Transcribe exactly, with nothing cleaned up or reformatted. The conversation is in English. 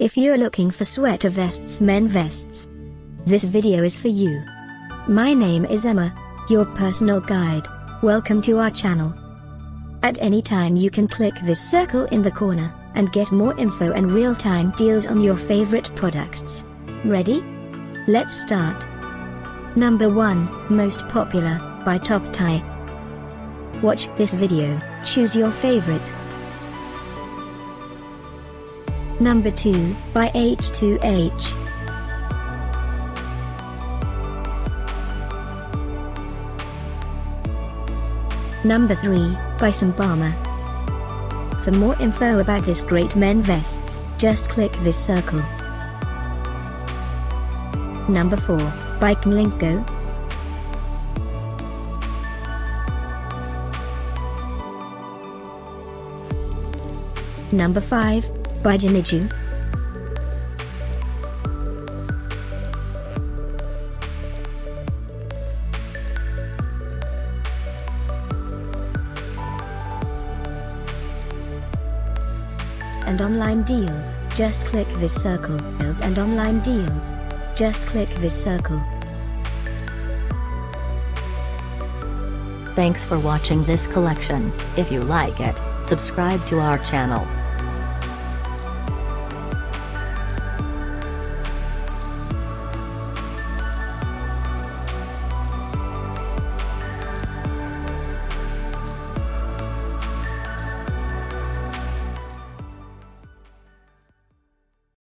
If you're looking for sweater vests, men vests, this video is for you. My name is Emma, your personal guide. Welcome to our channel. At any time you can click this circle in the corner, and get more info and real-time deals on your favorite products. Ready? Let's start. Number one, Most Popular, by TopTie. Watch this video, choose your favorite. Number two, by H two H. Number three, by Simbama. For more info about this great men vests, just click this circle. Number four, by CNlinkco. Number five, by Jinidu. And online deals, just click this circle. Deals and online deals, just click this circle. Thanks for watching this collection. If you like it, subscribe to our channel.